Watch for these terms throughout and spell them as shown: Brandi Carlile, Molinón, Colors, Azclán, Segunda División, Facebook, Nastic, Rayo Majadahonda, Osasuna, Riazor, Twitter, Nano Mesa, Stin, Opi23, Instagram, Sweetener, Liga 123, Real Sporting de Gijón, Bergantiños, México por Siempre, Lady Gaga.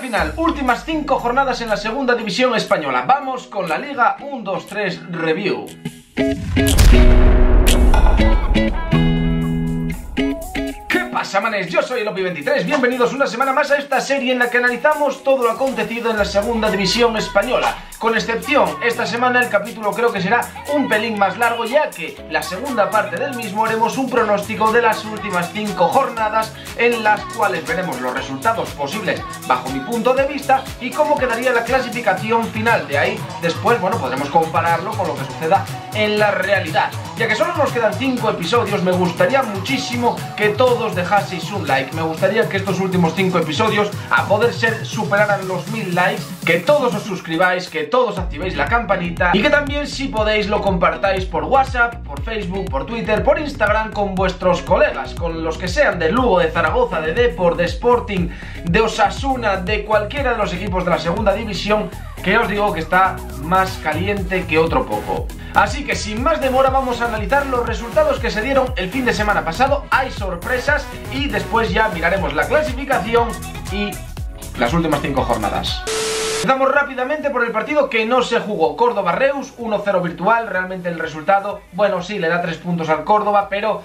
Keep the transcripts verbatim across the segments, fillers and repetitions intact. final, últimas cinco jornadas en la segunda división española. Vamos con la Liga uno dos tres Review. ¿Qué pasa, manes? Yo soy el Opi veintitrés, bienvenidos una semana más a esta serie en la que analizamos todo lo acontecido en la segunda división española. Con excepción, esta semana el capítulo creo que será un pelín más largo, ya que la segunda parte del mismo haremos un pronóstico de las últimas cinco jornadas, en las cuales veremos los resultados posibles bajo mi punto de vista y cómo quedaría la clasificación final. De ahí, después, bueno, podremos compararlo con lo que suceda en la realidad. Ya que solo nos quedan cinco episodios, me gustaría muchísimo que todos dejaseis un like. Me gustaría que estos últimos cinco episodios, a poder ser, superaran los mil likes, que todos os suscribáis, que todos activéis la campanita y que también, si podéis, lo compartáis por WhatsApp, por Facebook, por Twitter, por Instagram, con vuestros colegas, con los que sean de Lugo, de Zaragoza, de Depor, de Sporting, de Osasuna, de cualquiera de los equipos de la segunda división, que os digo que está más caliente que otro poco. Así que sin más demora vamos a analizar los resultados que se dieron el fin de semana pasado. Hay sorpresas y después ya miraremos la clasificación y las últimas cinco jornadas. Empezamos rápidamente por el partido que no se jugó. Córdoba-Reus, uno cero virtual. Realmente el resultado, bueno, sí, le da tres puntos al Córdoba, pero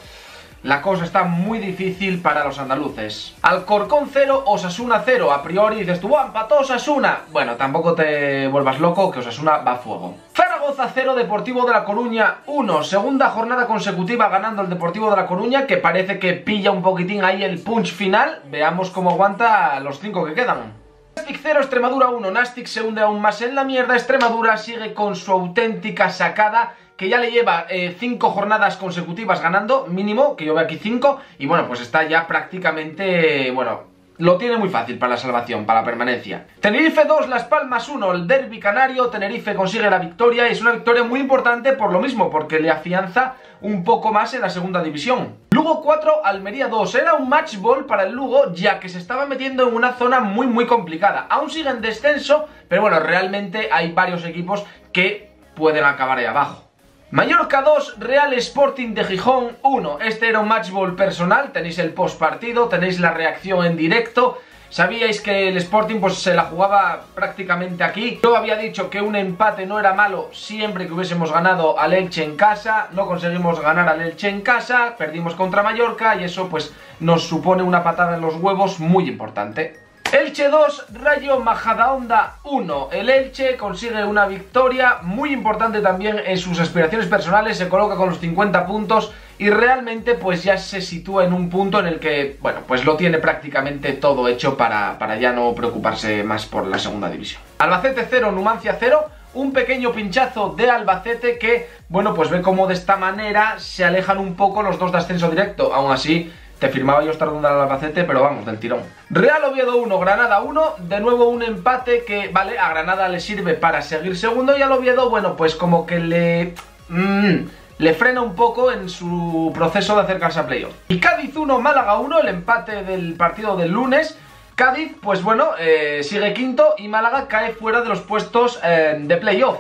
la cosa está muy difícil para los andaluces. Alcorcón cero, Osasuna cero. A priori dices tú, empató Osasuna. Bueno, tampoco te vuelvas loco, que Osasuna va a fuego. Zaragoza cero, Deportivo de la Coruña uno. Segunda jornada consecutiva ganando el Deportivo de la Coruña, que parece que pilla un poquitín ahí el punch final. Veamos cómo aguanta los cinco que quedan. Nastic cero, Extremadura uno. Nastic se hunde aún más en la mierda. Extremadura sigue con su auténtica sacada, que ya le lleva cinco eh, jornadas consecutivas ganando, mínimo, que yo veo aquí cinco. Y bueno, pues está ya prácticamente, eh, bueno, lo tiene muy fácil para la salvación, para la permanencia. Tenerife dos, Las Palmas uno. El derbi canario, Tenerife consigue la victoria. Es una victoria muy importante por lo mismo, porque le afianza un poco más en la segunda división. Lugo cuatro, Almería dos. Era un match ball para el Lugo, ya que se estaba metiendo en una zona muy muy complicada. Aún sigue en descenso, pero bueno, realmente hay varios equipos que pueden acabar ahí abajo. Mallorca dos, Real Sporting de Gijón uno. Este era un matchball personal, tenéis el postpartido, tenéis la reacción en directo. Sabíais que el Sporting pues se la jugaba prácticamente aquí. Yo había dicho que un empate no era malo siempre que hubiésemos ganado al Elche en casa. No conseguimos ganar al Elche en casa, perdimos contra Mallorca y eso pues nos supone una patada en los huevos muy importante. Elche dos, Rayo Majadahonda uno. El Elche consigue una victoria muy importante también en sus aspiraciones personales, se coloca con los cincuenta puntos y realmente pues ya se sitúa en un punto en el que, bueno, pues lo tiene prácticamente todo hecho para, para ya no preocuparse más por la segunda división. Albacete cero, Numancia cero. Un pequeño pinchazo de Albacete que, bueno, pues ve cómo de esta manera se alejan un poco los dos de ascenso directo. Aún así, te firmaba yo estar donde al Albacete, pero vamos, del tirón. Real Oviedo uno, Granada uno. De nuevo un empate que, vale, a Granada le sirve para seguir segundo. Y al Oviedo, bueno, pues como que le... Mmm, le frena un poco en su proceso de acercarse a playoff. Y Cádiz uno, Málaga uno. El empate del partido del lunes. Cádiz, pues bueno, eh, sigue quinto. Y Málaga cae fuera de los puestos eh, de playoff.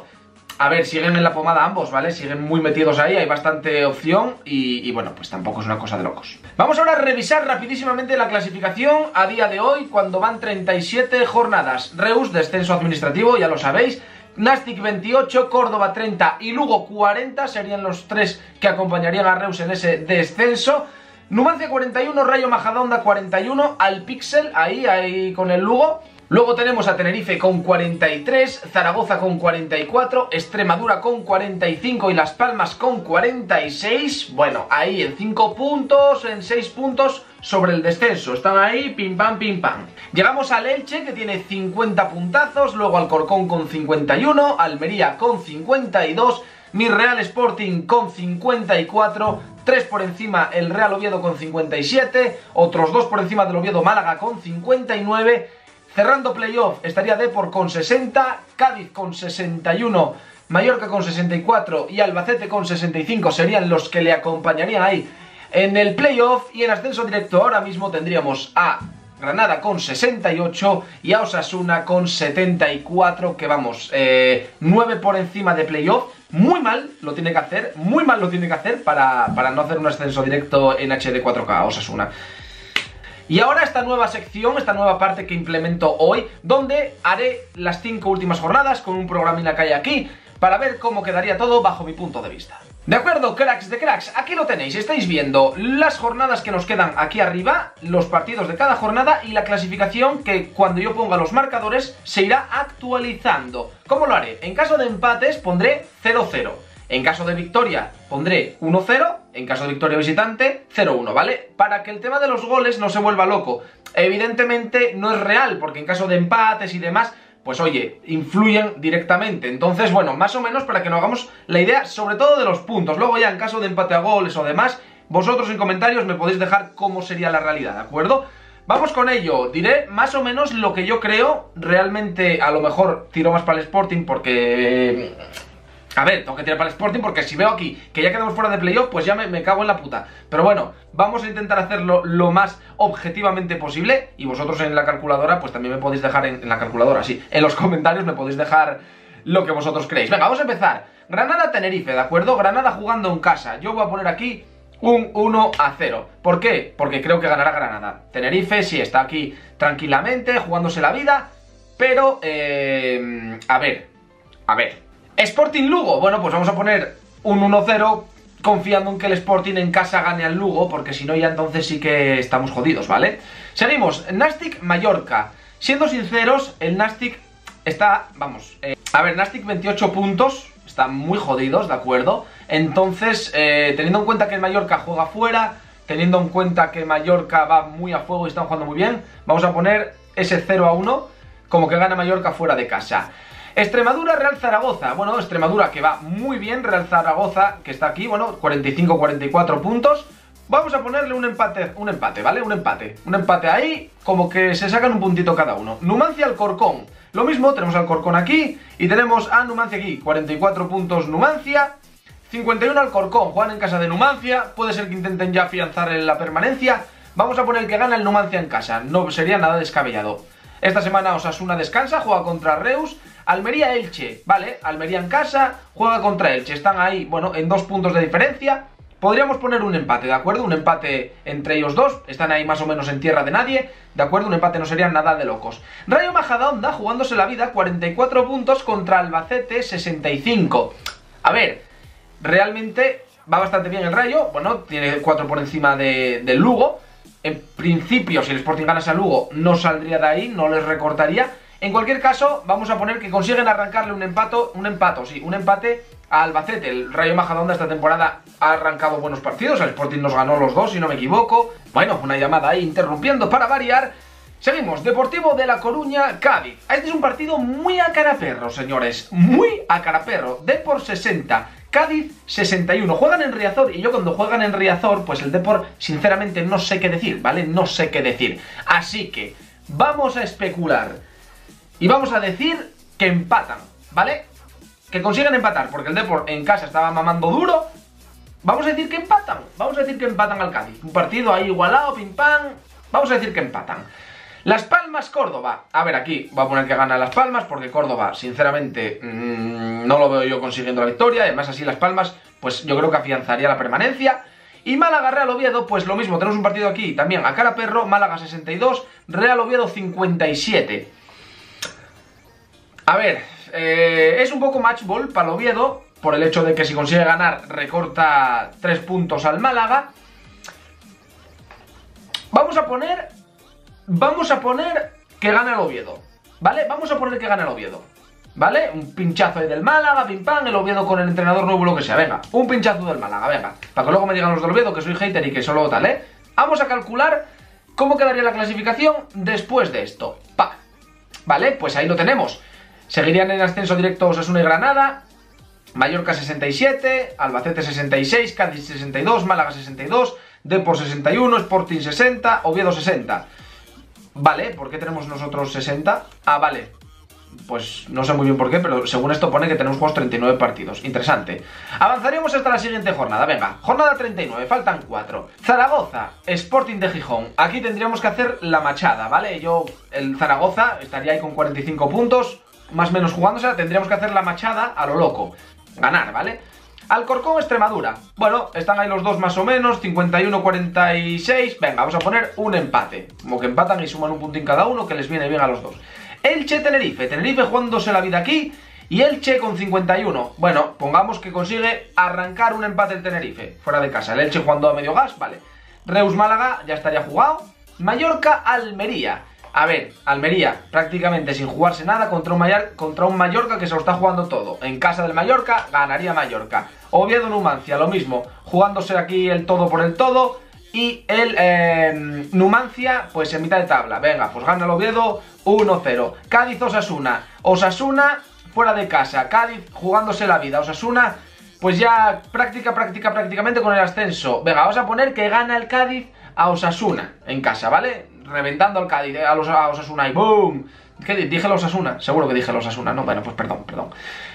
A ver, siguen en la pomada ambos, ¿vale? Siguen muy metidos ahí, hay bastante opción y, y bueno, pues tampoco es una cosa de locos. Vamos ahora a revisar rapidísimamente la clasificación a día de hoy, cuando van treinta y siete jornadas. Reus, descenso administrativo, ya lo sabéis. Nastic veintiocho, Córdoba treinta y Lugo cuarenta, serían los tres que acompañarían a Reus en ese descenso. Numancia cuarenta y uno, Rayo Majadahonda cuarenta y uno, Alpixel, ahí, ahí con el Lugo. Luego tenemos a Tenerife con cuarenta y tres, Zaragoza con cuarenta y cuatro, Extremadura con cuarenta y cinco y Las Palmas con cuarenta y seis. Bueno, ahí en cinco puntos, en seis puntos sobre el descenso. Están ahí, pim pam, pim pam. Llegamos al Elche, que tiene cincuenta puntazos, luego al Corcón con cincuenta y uno, Almería con cincuenta y dos, mi Real Sporting con cincuenta y cuatro, tres por encima el Real Oviedo con cincuenta y siete, otros dos por encima del Oviedo Málaga con cincuenta y nueve... Cerrando playoff estaría Depor con sesenta, Cádiz con sesenta y uno, Mallorca con sesenta y cuatro y Albacete con sesenta y cinco serían los que le acompañarían ahí en el playoff. Y en ascenso directo ahora mismo tendríamos a Granada con sesenta y ocho y a Osasuna con setenta y cuatro, que vamos, eh, nueve por encima de playoff. Muy mal lo tiene que hacer, muy mal lo tiene que hacer para, para no hacer un ascenso directo en H D cuatro K a Osasuna. Y ahora esta nueva sección, esta nueva parte que implemento hoy, donde haré las cinco últimas jornadas con un programilla que hay aquí para ver cómo quedaría todo bajo mi punto de vista. De acuerdo, cracks de cracks, aquí lo tenéis, estáis viendo las jornadas que nos quedan aquí arriba, los partidos de cada jornada y la clasificación que cuando yo ponga los marcadores se irá actualizando. ¿Cómo lo haré? En caso de empates pondré cero cero. En caso de victoria pondré uno cero, en caso de victoria visitante cero uno, ¿vale? Para que el tema de los goles no se vuelva loco. Evidentemente no es real, porque en caso de empates y demás, pues oye, influyen directamente. Entonces, bueno, más o menos para que nos hagamos la idea, sobre todo de los puntos. Luego ya en caso de empate a goles o demás, vosotros en comentarios me podéis dejar cómo sería la realidad, ¿de acuerdo? Vamos con ello, diré más o menos lo que yo creo. Realmente a lo mejor tiro más para el Sporting porque... A ver, tengo que tirar para el Sporting porque si veo aquí que ya quedamos fuera de playoff, pues ya me, me cago en la puta. Pero bueno, vamos a intentar hacerlo lo más objetivamente posible. Y vosotros en la calculadora, pues también me podéis dejar en, en la calculadora, sí. En los comentarios me podéis dejar lo que vosotros creéis. Venga, vamos a empezar. Granada-Tenerife, ¿de acuerdo? Granada jugando en casa. Yo voy a poner aquí un uno a cero. ¿Por qué? Porque creo que ganará Granada. Tenerife sí está aquí tranquilamente, jugándose la vida. Pero, eh, a ver, a ver. Sporting Lugo, bueno, pues vamos a poner un uno cero confiando en que el Sporting en casa gane al Lugo, porque si no ya entonces sí que estamos jodidos, ¿vale? Seguimos, Nastic Mallorca. Siendo sinceros, el Nastic está, vamos, eh, a ver, Nastic veintiocho puntos, están muy jodidos, ¿de acuerdo? Entonces, eh, teniendo en cuenta que el Mallorca juega fuera, teniendo en cuenta que Mallorca va muy a fuego y están jugando muy bien, vamos a poner ese cero a uno como que gana Mallorca fuera de casa. Extremadura, Real Zaragoza, bueno, Extremadura que va muy bien, Real Zaragoza que está aquí, bueno, cuarenta y cinco cuarenta y cuatro puntos, vamos a ponerle un empate, un empate, ¿vale? Un empate, un empate ahí, como que se sacan un puntito cada uno. Numancia, Alcorcón, lo mismo, tenemos Alcorcón aquí y tenemos a Numancia aquí, cuarenta y cuatro puntos Numancia, cincuenta y uno Alcorcón, juegan en casa de Numancia, puede ser que intenten ya afianzar en la permanencia, vamos a poner que gana el Numancia en casa, no sería nada descabellado. Esta semana Osasuna descansa, juega contra Reus. Almería-Elche, vale, Almería en casa, juega contra Elche, están ahí, bueno, en dos puntos de diferencia. Podríamos poner un empate, ¿de acuerdo? Un empate entre ellos dos, están ahí más o menos en tierra de nadie, ¿de acuerdo? Un empate no sería nada de locos. Rayo Majadahonda jugándose la vida, cuarenta y cuatro puntos contra Albacete, sesenta y cinco. A ver, realmente va bastante bien el Rayo, bueno, tiene cuatro por encima de, de Lugo. En principio, si el Sporting ganase a Lugo, no saldría de ahí, no les recortaría. En cualquier caso, vamos a poner que consiguen arrancarle un empato, un empato, sí, un empate a Albacete. El Rayo Majadahonda esta temporada ha arrancado buenos partidos, el Sporting nos ganó los dos, si no me equivoco. Bueno, una llamada ahí interrumpiendo para variar. Seguimos, Deportivo de La Coruña, Cádiz. Este es un partido muy a caraperro, señores, muy a caraperro, Depor sesenta. Cádiz sesenta y uno, juegan en Riazor y yo cuando juegan en Riazor, pues el Depor sinceramente no sé qué decir, ¿vale? No sé qué decir, así que vamos a especular y vamos a decir que empatan, ¿vale? Que consiguen empatar, porque el Depor en casa estaba mamando duro, vamos a decir que empatan, vamos a decir que empatan al Cádiz, un partido ahí igualado, pim pam, vamos a decir que empatan. Las Palmas, Córdoba. A ver, aquí va a poner que gana Las Palmas porque Córdoba, sinceramente, mmm, no lo veo yo consiguiendo la victoria. Además, así Las Palmas, pues yo creo que afianzaría la permanencia. Y Málaga, Real Oviedo, pues lo mismo. Tenemos un partido aquí también a cara perro. Málaga sesenta y dos, Real Oviedo cincuenta y siete. A ver, eh, es un poco match ball para el Oviedo por el hecho de que si consigue ganar recorta tres puntos al Málaga. Vamos a poner... Vamos a poner que gana el Oviedo, ¿vale? Vamos a poner que gana el Oviedo, ¿vale? Un pinchazo ahí del Málaga, pim pam, el Oviedo con el entrenador nuevo, lo que sea, venga. Un pinchazo del Málaga, venga. Para que luego me digan los del Oviedo que soy hater y que solo tal, ¿eh? Vamos a calcular cómo quedaría la clasificación después de esto. Pa. ¿Vale? Pues ahí lo tenemos. Seguirían en ascenso directo Osasuna y Granada, Mallorca sesenta y siete, Albacete sesenta y seis, Cádiz sesenta y dos, Málaga sesenta y dos, Depor sesenta y uno, Sporting sesenta, Oviedo sesenta. Vale, ¿por qué tenemos nosotros sesenta? Ah, vale, pues no sé muy bien por qué, pero según esto pone que tenemos juegos treinta y nueve partidos, interesante. Avanzaremos hasta la siguiente jornada, venga, jornada treinta y nueve, faltan cuatro. Zaragoza, Sporting de Gijón, aquí tendríamos que hacer la machada, ¿vale? Yo, el Zaragoza, estaría ahí con cuarenta y cinco puntos, más o menos jugándose, tendríamos que hacer la machada a lo loco, ganar, ¿vale? Alcorcón Extremadura. Bueno, están ahí los dos más o menos, cincuenta y uno cuarenta y seis. Venga, vamos a poner un empate. Como que empatan y suman un puntín cada uno, que les viene bien a los dos. Elche Tenerife. Tenerife jugándose la vida aquí. Y Elche con cincuenta y uno. Bueno, pongamos que consigue arrancar un empate el Tenerife. Fuera de casa. El Elche jugando a medio gas, vale. Reus Málaga ya estaría jugado. Mallorca Almería. A ver, Almería prácticamente sin jugarse nada contra un, Mallorca, contra un Mallorca que se lo está jugando todo. En casa del Mallorca ganaría Mallorca. Oviedo Numancia, lo mismo. Jugándose aquí el todo por el todo. Y el eh, Numancia, pues en mitad de tabla. Venga, pues gana el Oviedo uno cero. Cádiz Osasuna. Osasuna fuera de casa. Cádiz jugándose la vida. Osasuna, pues ya práctica, práctica, prácticamente con el ascenso. Venga, vamos a poner que gana el Cádiz a Osasuna en casa, ¿vale? Reventando al Cádiz, eh, a, los, a Osasuna y ¡boom! ¿Qué dije los Osasuna? Seguro que dije los Osasuna, no, bueno, pues perdón, perdón.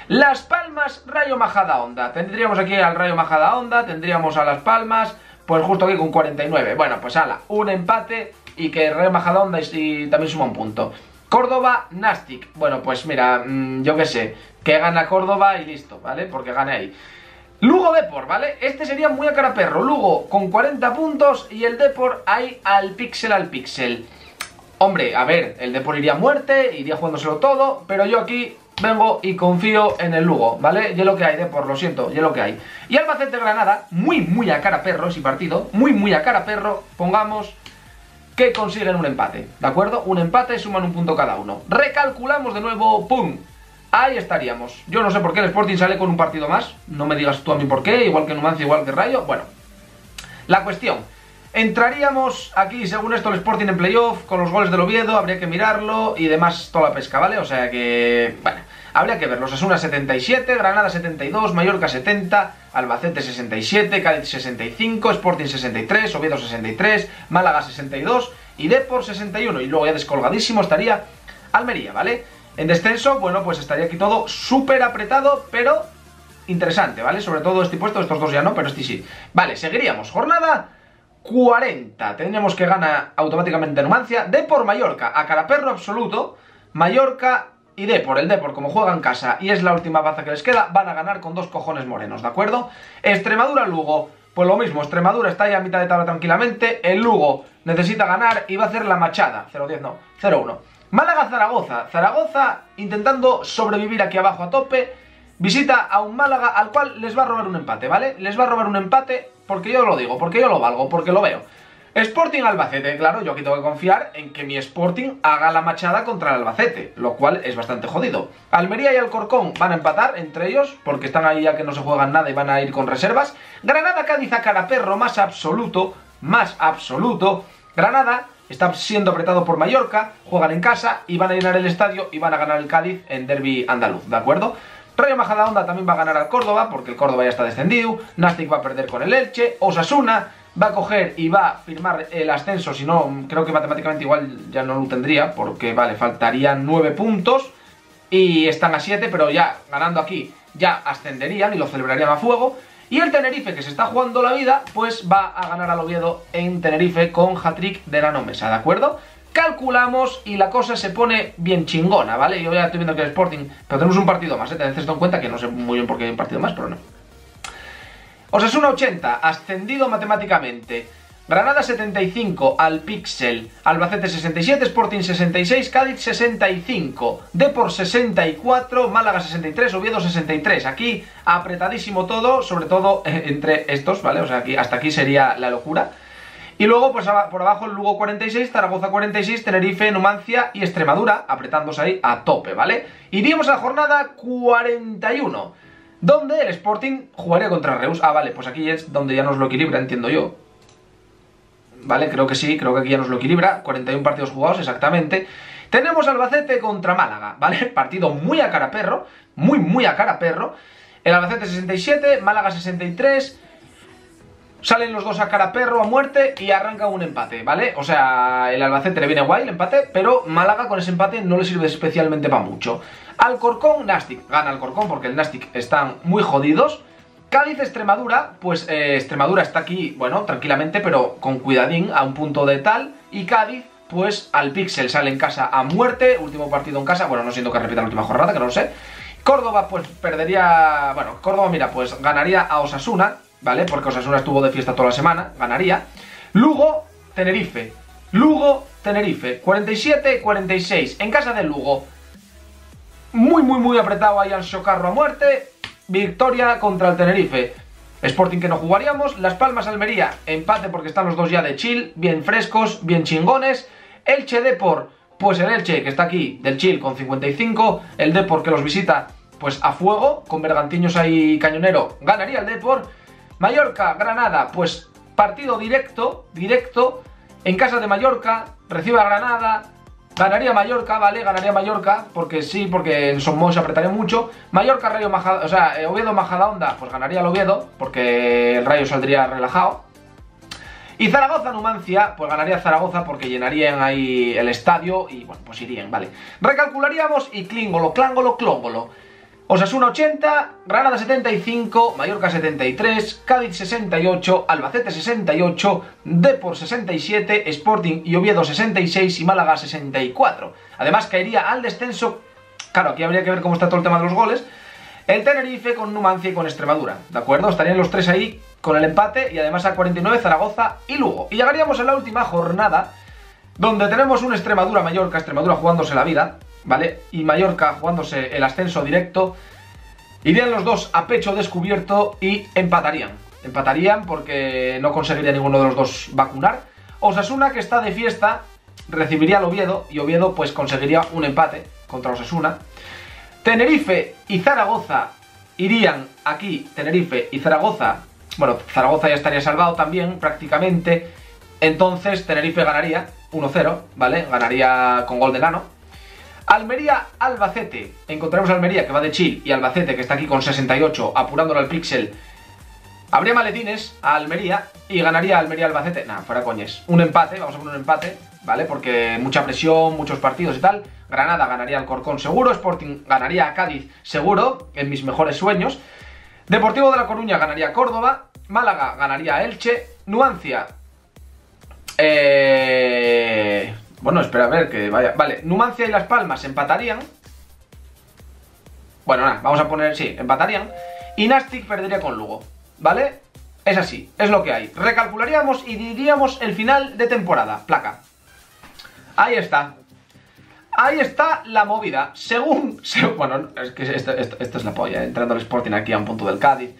Las Palmas, Rayo Majadahonda. Tendríamos aquí al Rayo Majadahonda, tendríamos a Las Palmas, pues justo aquí con cuarenta y nueve. Bueno, pues ala, un empate y que Rayo Majadahonda y, y también suma un punto. Córdoba, Nastic. Bueno, pues mira, mmm, yo qué sé, que gana Córdoba y listo, ¿vale? Porque gana ahí. Lugo Depor, ¿vale? Este sería muy a cara perro. Lugo con cuarenta puntos y el Depor ahí al píxel al píxel. Hombre, a ver, el Depor iría a muerte, iría jugándoselo todo, pero yo aquí vengo y confío en el Lugo, ¿vale? Ya lo que hay, Depor, lo siento, ya lo que hay. Y Albacete Granada, muy, muy a cara perro ese partido, muy, muy a cara perro, pongamos que consiguen un empate, ¿de acuerdo? Un empate y suman un punto cada uno. Recalculamos de nuevo, ¡pum! Ahí estaríamos. Yo no sé por qué el Sporting sale con un partido más. No me digas tú a mí por qué. Igual que Numancia, igual que Rayo. Bueno, la cuestión. Entraríamos aquí, según esto, el Sporting en playoff. Con los goles del Oviedo. Habría que mirarlo. Y demás, toda la pesca, ¿vale? O sea que... Bueno, habría que verlo. Osasuna setenta y siete. Granada setenta y dos. Mallorca setenta. Albacete sesenta y siete. Cádiz sesenta y cinco. Sporting sesenta y tres. Oviedo sesenta y tres. Málaga sesenta y dos. Y Depor sesenta y uno. Y luego ya descolgadísimo estaría Almería, ¿vale? En descenso, bueno, pues estaría aquí todo súper apretado, pero interesante, ¿vale? Sobre todo este puesto, estos dos ya no, pero este sí. Vale, seguiríamos. Jornada cuarenta. Tendríamos que ganar automáticamente Numancia. Depor Mallorca, a caraperro absoluto. Mallorca y Depor. El Depor, como juega en casa y es la última baza que les queda, van a ganar con dos cojones morenos, ¿de acuerdo? Extremadura Lugo, pues lo mismo. Extremadura está ya a mitad de tabla tranquilamente. El Lugo necesita ganar y va a hacer la machada. cero diez no, cero uno. Málaga-Zaragoza. Zaragoza intentando sobrevivir aquí abajo a tope. Visita a un Málaga al cual les va a robar un empate, ¿vale? Les va a robar un empate porque yo lo digo, porque yo lo valgo, porque lo veo. Sporting-Albacete. Claro, yo aquí tengo que confiar en que mi Sporting haga la machada contra el Albacete, lo cual es bastante jodido. Almería y Alcorcón van a empatar entre ellos porque están ahí ya que no se juegan nada y van a ir con reservas. Granada-Cádiz a caraperro más absoluto, más absoluto. Granada... Está siendo apretado por Mallorca, juegan en casa y van a llenar el estadio y van a ganar el Cádiz en derbi andaluz, ¿de acuerdo? Rayo Majadahonda también va a ganar al Córdoba porque el Córdoba ya está descendido. Nastic va a perder con el Elche. Osasuna va a coger y va a firmar el ascenso, si no, creo que matemáticamente igual ya no lo tendría porque, vale, faltarían nueve puntos y están a siete, pero ya ganando aquí ya ascenderían y lo celebrarían a fuego. Y el Tenerife, que se está jugando la vida, pues va a ganar al Oviedo en Tenerife con hat-trick de Nano Mesa, ¿de acuerdo? Calculamos y la cosa se pone bien chingona, ¿vale? Yo ya estoy viendo que el Sporting... Pero tenemos un partido más, ¿eh? Tened esto en cuenta, que no sé muy bien por qué hay un partido más, pero no. Osasuna ochenta, ascendido matemáticamente. Granada setenta y cinco, al píxel. Albacete sesenta y siete, Sporting sesenta y seis, Cádiz sesenta y cinco. Depor sesenta y cuatro, Málaga sesenta y tres, Oviedo sesenta y tres. Aquí apretadísimo todo, sobre todo entre estos, ¿vale? O sea, aquí, hasta aquí sería la locura. Y luego, pues por abajo, el Lugo cuarenta y seis, Zaragoza cuarenta y seis, Tenerife, Numancia y Extremadura, apretándose ahí a tope, ¿vale? Iríamos a la jornada cuarenta y uno, donde el Sporting jugaría contra Reus. Ah, vale, pues aquí es donde ya nos lo equilibra, entiendo yo. Vale, creo que sí, creo que aquí ya nos lo equilibra. cuarenta y uno partidos jugados, exactamente. Tenemos Albacete contra Málaga, ¿vale? Partido muy a cara perro, muy, muy a cara perro. El Albacete sesenta y siete, Málaga sesenta y tres. Salen los dos a cara perro a muerte y arranca un empate, ¿vale? O sea, el Albacete le viene guay el empate, pero Málaga con ese empate no le sirve especialmente para mucho. Alcorcón, Nastic. Gana Alcorcón porque el Nastic están muy jodidos. Cádiz-Extremadura, pues eh, Extremadura está aquí, bueno, tranquilamente, pero con cuidadín, a un punto de tal. Y Cádiz, pues al píxel, sale en casa a muerte, último partido en casa, bueno, no siento que repita la última jornada, que no lo sé. Córdoba pues perdería, bueno, Córdoba mira, pues ganaría a Osasuna, ¿vale? Porque Osasuna estuvo de fiesta toda la semana, ganaría. Lugo, Tenerife, Lugo, Tenerife, cuarenta y siete cuarenta y seis, en casa del Lugo. Muy, muy, muy apretado ahí al socarro a muerte, victoria contra el Tenerife. Sporting que no jugaríamos, Las Palmas, Almería, empate porque están los dos ya de chill, bien frescos, bien chingones. Elche, Depor, pues el Elche que está aquí del chill con cincuenta y cinco, el Depor que los visita pues a fuego, con Bergantiños ahí cañonero, ganaría el Depor. Mallorca, Granada, pues partido directo, directo, en casa de Mallorca, recibe a Granada, ganaría Mallorca, ¿vale? Ganaría Mallorca, porque sí, porque en Somos se apretaría mucho. Mallorca, Rayo Majadahonda, o sea, Oviedo, Majadahonda, pues ganaría el Oviedo, porque el Rayo saldría relajado. Y Zaragoza, Numancia, pues ganaría Zaragoza porque llenarían ahí el estadio y, bueno, pues irían, ¿vale? Recalcularíamos y clíngolo, clángolo, clóngolo. Osasuna ochenta, Granada setenta y cinco, Mallorca setenta y tres, Cádiz sesenta y ocho, Albacete sesenta y ocho, Depor sesenta y siete, Sporting y Oviedo sesenta y seis y Málaga sesenta y cuatro. Además caería al descenso, claro, aquí habría que ver cómo está todo el tema de los goles, el Tenerife con Numancia y con Extremadura, ¿de acuerdo? Estarían los tres ahí con el empate y además a cuarenta y nueve Zaragoza y Lugo. Y llegaríamos a la última jornada donde tenemos un Extremadura-Mallorca, Extremadura jugándose la vida, ¿vale? Y Mallorca jugándose el ascenso directo. Irían los dos a pecho descubierto y empatarían. Empatarían porque no conseguiría ninguno de los dos vacunar. Osasuna, que está de fiesta, recibiría al Oviedo y Oviedo pues conseguiría un empate contra Osasuna. Tenerife y Zaragoza irían aquí. Tenerife y Zaragoza, bueno, Zaragoza ya estaría salvado también prácticamente. Entonces Tenerife ganaría uno cero, ¿vale? Ganaría con gol de Nano. Almería, Albacete, encontraremos a Almería que va de chill y Albacete que está aquí con sesenta y ocho apurándolo al píxel. Habría maletines a Almería y ganaría Almería, Albacete, nada, fuera coñes, un empate, vamos a poner un empate, ¿vale? Porque mucha presión, muchos partidos y tal. Granada ganaría al Corcón seguro, Sporting ganaría a Cádiz seguro, en mis mejores sueños. Deportivo de La Coruña ganaría a Córdoba, Málaga ganaría a Elche, Numancia, eh... bueno, espera a ver que vaya... Vale, Numancia y Las Palmas empatarían. Bueno, nada, vamos a poner... Sí, empatarían. Y Nastic perdería con Lugo, ¿vale? Es así, es lo que hay. Recalcularíamos y diríamos el final de temporada. Placa. Ahí está. Ahí está la movida. Según... Bueno, es que esto, esto, esto es la polla. Entrando el Sporting aquí a un punto del Cádiz.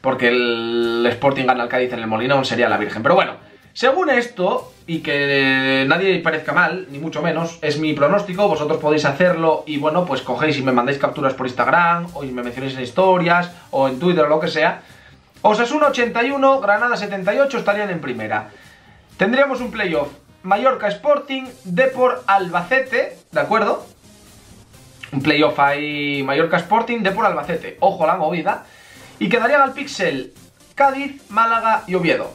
Porque el Sporting gana al Cádiz en el Molinón, sería la virgen. Pero bueno, según esto... Y que nadie parezca mal, ni mucho menos, es mi pronóstico, vosotros podéis hacerlo y bueno, pues cogéis y me mandáis capturas por Instagram, o me mencionéis en historias, o en Twitter o lo que sea. Osasuna ochenta y uno, Granada setenta y ocho estarían en primera. Tendríamos un playoff, Mallorca Sporting, Depor Albacete, ¿de acuerdo? Un playoff ahí, Mallorca Sporting, Depor Albacete, ojo a la movida. Y quedarían al píxel Cádiz, Málaga y Oviedo,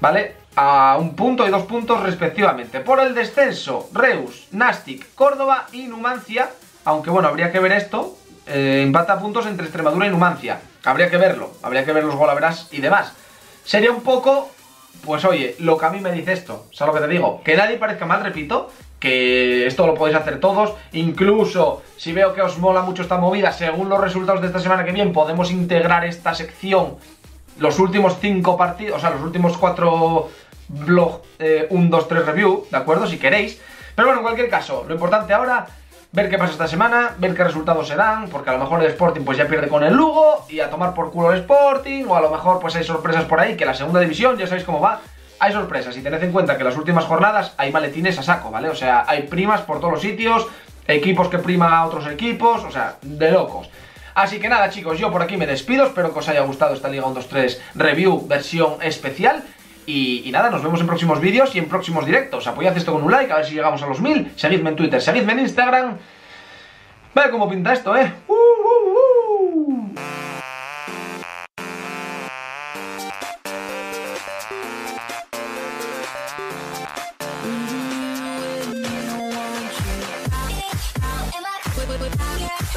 ¿vale? A un punto y dos puntos respectivamente. Por el descenso, Reus, Nastic, Córdoba y Numancia. Aunque bueno, habría que ver esto. Eh, empata puntos entre Extremadura y Numancia. Habría que verlo, habría que ver los golaveras y demás. Sería un poco, pues oye, lo que a mí me dice esto. ¿Sabes lo que te digo? Que nadie parezca mal, repito. Que esto lo podéis hacer todos. Incluso, si veo que os mola mucho esta movida, según los resultados de esta semana que viene, podemos integrar esta sección. Los últimos cinco partidos, o sea, los últimos cuatro... blog eh, uno dos tres review, ¿de acuerdo? Si queréis. Pero bueno, en cualquier caso, lo importante ahora, ver qué pasa esta semana, ver qué resultados se dan, porque a lo mejor el Sporting pues ya pierde con el Lugo y a tomar por culo el Sporting, o a lo mejor pues hay sorpresas por ahí, que la segunda división, ya sabéis cómo va, hay sorpresas. Y tened en cuenta que las últimas jornadas hay maletines a saco, ¿vale? O sea, hay primas por todos los sitios, equipos que priman a otros equipos, o sea, de locos. Así que nada, chicos, yo por aquí me despido, espero que os haya gustado esta Liga uno dos tres review versión especial. Y, y nada, nos vemos en próximos vídeos y en próximos directos. Apoyad esto con un like, a ver si llegamos a los mil. Seguidme en Twitter, seguidme en Instagram. Vale cómo pinta esto, eh. ¡Uh!